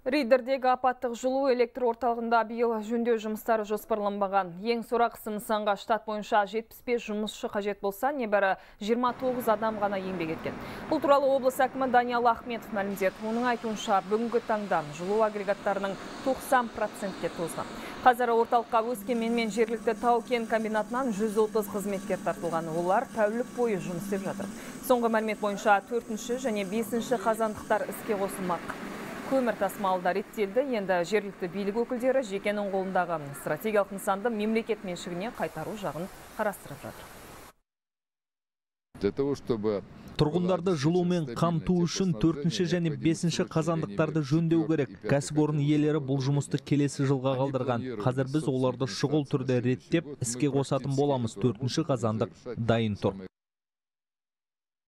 Риддердегі апаттық жылу электр орталығында биыл жөндеу жұмыстары жоспарланбаған. Ең сорақысы нысанға штат бойынша 75 жұмысшы қажет болса, небәрі 29 адам ғана еңбек еткен. Бұл туралы облыс әкімі Даниал Ахметов мәлімдеді. Оның айтуынша, бүгінгі таңда жылу агрегаттарының 90%-ке тозған. Қазір орталыққа Өскемен мен жергілікті тау-кен комбинатынан 130 қызметкер тартылған. Олар тәулік бойы жұмыс істеп жатыр. Соңғы мәлімет бойынша 4-ші және 5-ші қазандықтар іске қосылмақ. Көмір тасымалдар реттелді, енді жергілікті билік өкілдері жекенің қолындағы стратегиялық нысанды мемлекет меншігіне қайтару жағын қарастырып жатыр. Тұрғындарды жылумен қамту үшін 4-ші және 5-ші қазандықтарды жөндеу керек. Кәсіпорын иелері бұл жұмысты келесі жылға қалдырған. Қазір біз оларды шұғыл түрде реттеп, іске қосатын боламыз. 4-ші қазандық дайын тұр.